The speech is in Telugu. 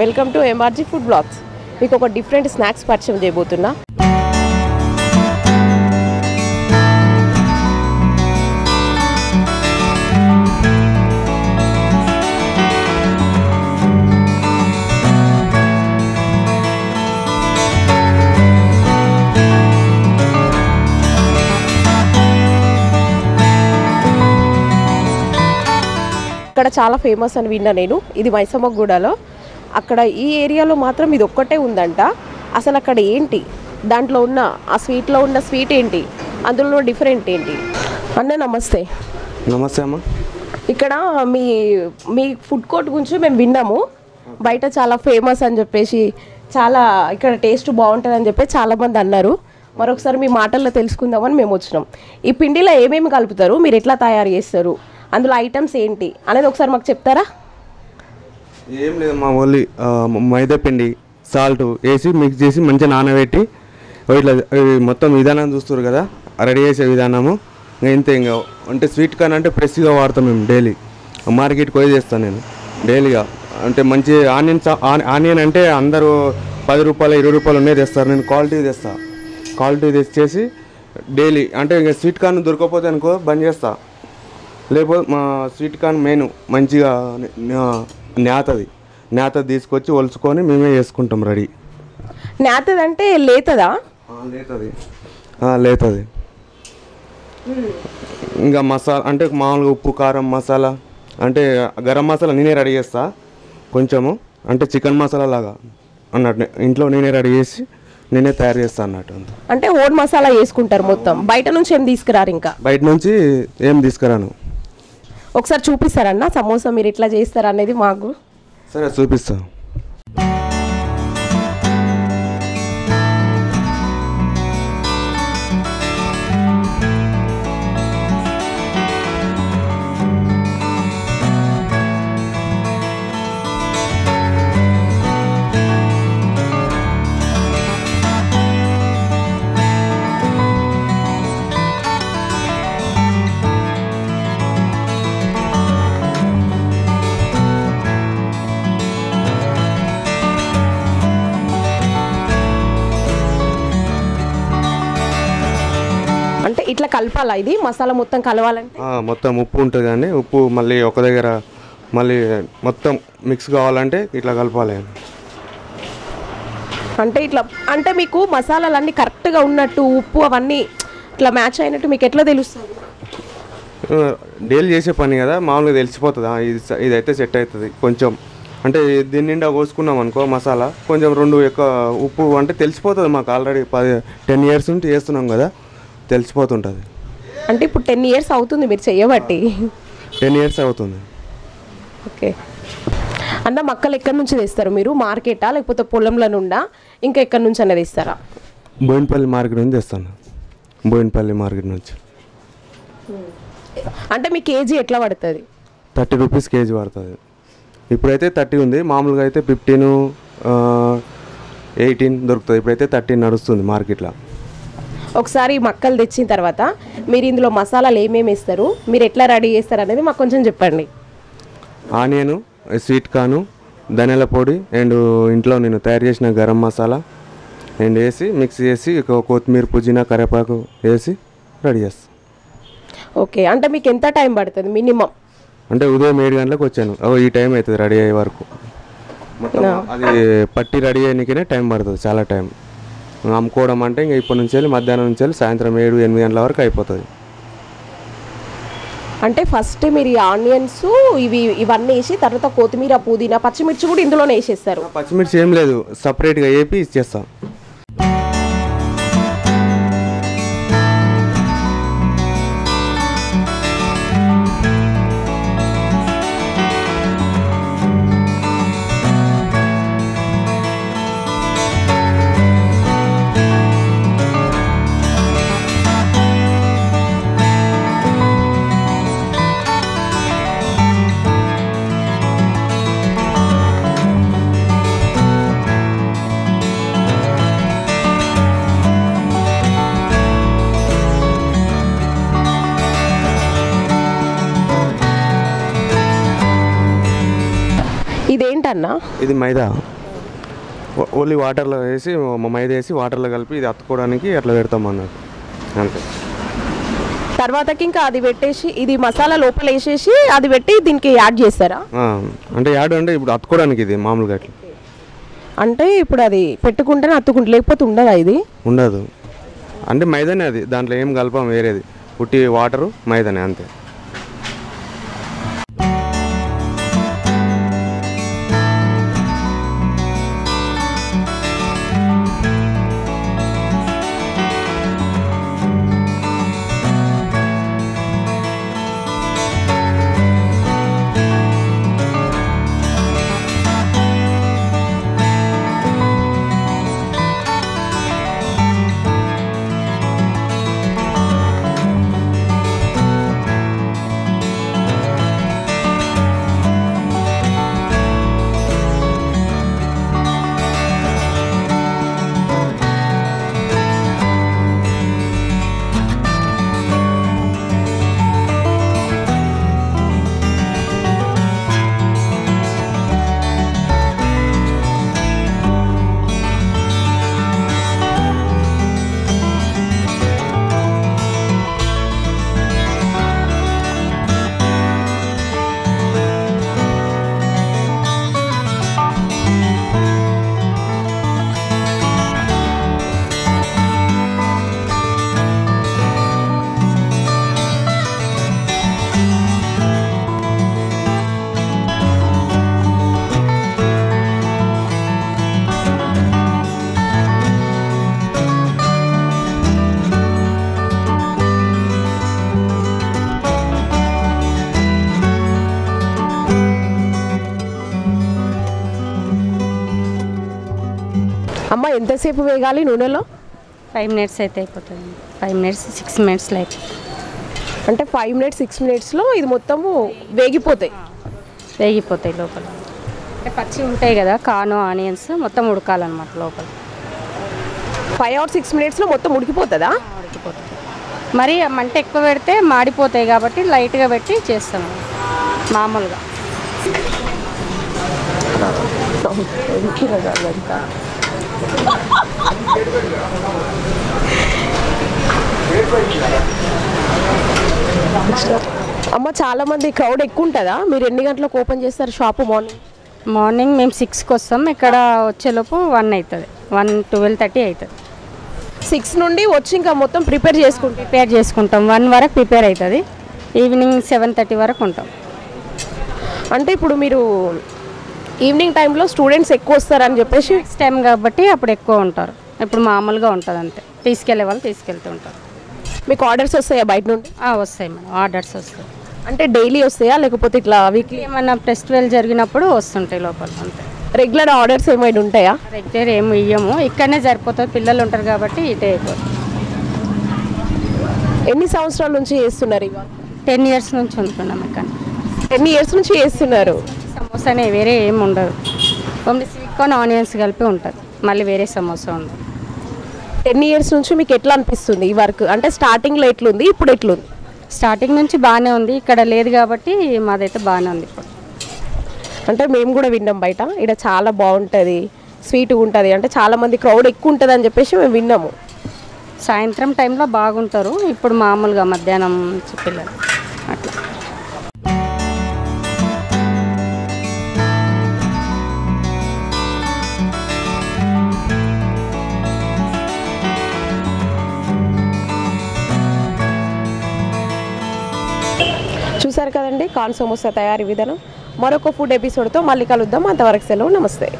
Welcome to MRG food blogs. మీకు ఒక డిఫరెంట్ స్నాక్స్ పరిచయం చేయబోతున్నా. ఇక్కడ చాలా ఫేమస్ అని విన్నా నేను, ఇది మైసమ్మగూడలో. అక్కడ ఈ ఏరియాలో మాత్రం ఇది ఒక్కటే ఉందంట. అసలు అక్కడ ఏంటి, దాంట్లో ఉన్న ఆ స్వీట్లో ఉన్న స్వీట్ ఏంటి, అందులో డిఫరెంట్ ఏంటి? అన్న నమస్తే. నమస్తే అమ్మ. ఇక్కడ మీ ఫుడ్ కోర్ట్ గురించి మేము విన్నాము, బయట చాలా ఫేమస్ అని చెప్పేసి, చాలా ఇక్కడ టేస్ట్ బాగుంటుంది అని చెప్పి చాలామంది అన్నారు. మరొకసారి మీ మాటల్లో తెలుసుకుందామని మేము వచ్చినాం. ఈ పిండిలో ఏమేమి కలుపుతారు, మీరు ఎట్లా తయారు చేస్తారు, అందులో ఐటమ్స్ ఏంటి అనేది ఒకసారి మాకు చెప్తారా? ఏం లేదు, మా ఓన్లీ మైదా పిండి సాల్ట్ వేసి మిక్స్ చేసి మంచిగా నానబెట్టి ఇట్లా మొత్తం విధానం చూస్తారు కదా, రెడీ చేసే విధానము. ఇంతే. ఇంకా అంటే స్వీట్ కానీ అంటే ఫ్రెష్గా వాడతాం మేము. డైలీ మార్కెట్ పోయి చేస్తాను నేను డైలీగా. అంటే మంచి ఆనియన్ అంటే అందరూ 10 రూపాయలు 20 రూపాయలు ఉన్నాయి తెస్తారు. నేను క్వాలిటీ తెస్తాను. క్వాలిటీ తెచ్చేసి డైలీ అంటే ఇంకా స్వీట్ కానీ దొరకకపోతే అనుకో బంద్ చేస్తాను. లేకపోతే మా స్వీట్ కార్న్ మెయిన్ మంచిగా నేతది తీసుకొచ్చి ఒలుచుకొని మేమే చేసుకుంటాం రెడీ. నేతది అంటే లేతదా? లేతది. ఇంకా మసాలా అంటే మామూలుగా ఉప్పు కారం మసాలా అంటే గరం మసాలా నేనే రెడీ చేస్తా. కొంచెము అంటే చికెన్ మసాలా లాగా అన్నట్టు ఇంట్లో నేనే రెడీ చేసి నేనే తయారు చేస్తా అన్నట్టు. అంటే ఓన్ మసాలా వేసుకుంటారు మొత్తం, బయట నుంచి ఏం తీసుకురారు? ఇంకా బయట నుంచి ఏం తీసుకురాను. ఒకసారి చూపిస్తారన్న సమోసా మీరు ఎట్లా చేస్తారా అనేది మాకు? సరే చూపిస్తా. ఇట్లా కలపాలా? ఇది మసాలా మొత్తం కలవాలంటే మొత్తం ఉప్పు ఉంటుంది కానీ ఉప్పు మళ్ళీ ఒక దగ్గర మళ్ళీ మొత్తం మిక్స్ కావాలంటే ఇట్లా కలపాలి. అంటే ఇట్లా అంటే మీకు మసాలాలు అన్నీ కరెక్ట్గా ఉన్నట్టు ఉప్పు అవన్నీ ఇట్లా మ్యాచ్ అయినట్టు మీకు ఎట్లా తెలుస్తుంది? డైలీ చేసే పని కదా, మామూలుగా తెలిసిపోతుందా ఇదైతే సెట్ అవుతుంది. కొంచెం అంటే దీని నిండా కోసుకున్నాం అనుకో మసాలా, కొంచెం రెండు ఎక్కువ ఉప్పు అంటే తెలిసిపోతుంది మాకు. ఆల్రెడీ 10 ఇయర్స్ నుంచి చేస్తున్నాం కదా, తెలిసిపోతుంటుంది. అంటే ఇప్పుడు 10 ఇయర్స్ అవుతుంది మీరు చేయబట్టి? 10 ఇయర్స్ అవుతుంది. ఓకే అన్న, మక్కలు ఎక్కడి నుంచి తెస్తారు మీరు, మార్కెటా లేకపోతే పొలంలో నుండా ఇంకా ఎక్కడి నుంచి అనేది ఇస్తారా? బోయినపల్లి మార్కెట్ నుంచి తెస్తాను. బోయినపల్లి మార్కెట్ నుంచి. అంటే మీ కేజీ ఎట్లా పడుతుంది? 30 రూపీస్ కేజీ పడుతుంది. ఇప్పుడైతే 30 ఉంది, మామూలుగా అయితే 15, 18 దొరుకుతుంది. ఇప్పుడైతే 13 నడుస్తుంది మార్కెట్లో. ఒకసారి మక్కలు తెచ్చిన తర్వాత మీరు ఇందులో మసాలాలు ఏమేమి వేస్తారు, మీరు ఎట్లా రెడీ చేస్తారు అనేది మాకు కొంచెం చెప్పండి. ఆనియన్, స్వీట్ కార్న్, ధనియాల పొడి అండ్ ఇంట్లో నేను తయారు చేసిన గరం మసాలా అండ్ వేసి మిక్స్ చేసి కొత్తిమీర పుదీనా కరివేపాకు వేసి రెడీ చేస్తాను. ఓకే. అంటే మీకు ఎంత టైం పడుతుంది మినిమం? అంటే ఉదయం 7 గంటలకు వచ్చాను, ఈ టైం అవుతుంది రెడీ అయ్యే వరకు. అది పట్టి రెడీ అయ్యేకనే టైం పడుతుంది, చాలా టైం. అమ్ముకోవడం అంటే ఇంకా ఇప్పటి నుంచి వెళ్ళి మధ్యాహ్నం నుంచి వెళ్ళి సాయంత్రం 7-8 గంటల వరకు అయిపోతుంది. అంటే ఫస్ట్ మీరు ఆనియన్స్ ఇవన్నీ వేసి తర్వాత కొత్తిమీర పుదీనా పచ్చిమిర్చి కూడా ఇందులోనే వేసేస్తారు? పచ్చిమిర్చి ఏం లేదు, సపరేట్గా వేపి ఇచ్చేస్తాం. ఇది మైదా. ఓన్లీ వాటర్లో వేసి మైదా వేసి వాటర్లో కలిపి ఇది అత్తుకోవడానికి అట్లా పెడతాం అన్నట్టు అంతే. తర్వాతకి ఇంకా అది పెట్టేసి ఇది మసాలా లోపల వేసేసి అది పెట్టి దీనికి యాడ్ చేస్తారా? అంటే యాడ్ అంటే ఇప్పుడు అత్తుకోవడానికి ఇది మామూలుగా అట్లా అంటే ఇప్పుడు అది పెట్టుకుంటేనే అత్తుకుంటే లేకపోతే ఉండదా? ఇది ఉండదు అంటే మైదానే అది, దాంట్లో ఏం కలపం వేరేది, పుట్టి వాటరు మైదానే అంతే. అమ్మ ఎంతసేపు వేగాలి నూనెలో? 5 minutes అయితే అయిపోతుంది. 5 minutes 6 minutesలో అయిపోతుంది. అంటే 5 minutes 6 minutesలో ఇది మొత్తము వేగిపోతాయి లోపల. అంటే పచ్చి ఉంటాయి కదా కాను ఆనియన్స్ మొత్తం ఉడకాలన్నమాట లోపల. 5 or 6 minutesలో మొత్తం ఉడికిపోతుందా? ఉడికిపోతుంది. మరి మంట ఎక్కువ పెడితే మాడిపోతాయి కాబట్టి లైట్గా పెట్టి చేస్తాము మామూలుగా. అమ్మ చాలా మంది క్రౌడ్ ఎక్కువ ఉంటుందా? మీరు ఎన్ని గంటలకు ఓపెన్ చేస్తారు షాపు? మార్నింగ్ మేము 6కి వస్తాం, ఇక్కడ వచ్చేలోపు 1 అవుతుంది, 12:30 అవుతుంది. 6 నుండి వచ్చి ఇంకా మొత్తం ప్రిపేర్ చేసుకుంటాం 1 వరకు ప్రిపేర్ అవుతుంది, ఈవినింగ్ 7:30 వరకు ఉంటాం. అంటే ఇప్పుడు మీరు ఈవినింగ్ టైంలో స్టూడెంట్స్ ఎక్కువ వస్తారని చెప్పేసి నెక్స్ట్ టైం కాబట్టి అప్పుడు ఎక్కువ ఉంటారు, ఇప్పుడు మామూలుగా ఉంటుంది అంతే. తీసుకెళ్లే వాళ్ళు తీసుకెళ్తూ ఉంటారు. మీకు ఆర్డర్స్ వస్తాయా బయట నుండి? వస్తాయి మేడం, ఆర్డర్స్ వస్తాయి. అంటే డైలీ వస్తాయా లేకపోతే ఇట్లా వీక్లీ ఏమన్నా ఫెస్టివల్ జరిగినప్పుడు వస్తుంటాయి లోపల అంతే. రెగ్యులర్ ఆర్డర్స్ ఏమైనా ఉంటాయా? రెగ్యులర్ ఏమి ఇయ్యము, ఇక్కడనే సరిపోతుంది, పిల్లలు ఉంటారు కాబట్టి ఇటే అయిపోతుంది. ఎన్ని సంవత్సరాల నుంచి చేస్తున్నారు? 10 years నుంచి ఉంటున్నాం ఇక్కడ. 10 years నుంచి చేస్తున్నారు. సమోసానే వేరే ఏమి ఉండదు, ఓన్లీ స్వీట్ కార్న్ ఆనియన్స్ కలిపి ఉంటుంది, మళ్ళీ వేరే సమోసా ఉండదు. 10 years నుంచి మీకు ఎట్లా అనిపిస్తుంది ఈ వర్క్? అంటే స్టార్టింగ్లో ఎట్లుంది, ఇప్పుడు ఎట్లుంది? స్టార్టింగ్ నుంచి బాగానే ఉంది, ఇక్కడ లేదు కాబట్టి మాదైతే బాగానే ఉంది ఇప్పుడు. అంటే మేము కూడా విన్నాం బయట ఇక్కడ చాలా బాగుంటుంది, స్వీట్గా ఉంటుంది, అంటే చాలామంది క్రౌడ్ ఎక్కువ ఉంటుంది అని చెప్పేసి మేము విన్నాము. సాయంత్రం టైంలో బాగుంటారు, ఇప్పుడు మామూలుగా మధ్యాహ్నం పిల్లలు అట్లా. చూసారు కదండి కాన్ సమోసా తయారీ విధానం. మరొక ఫుడ్ ఎపిసోడ్తో మళ్ళీ కలుద్దాం, అంతవరకు సెలవు, నమస్తే.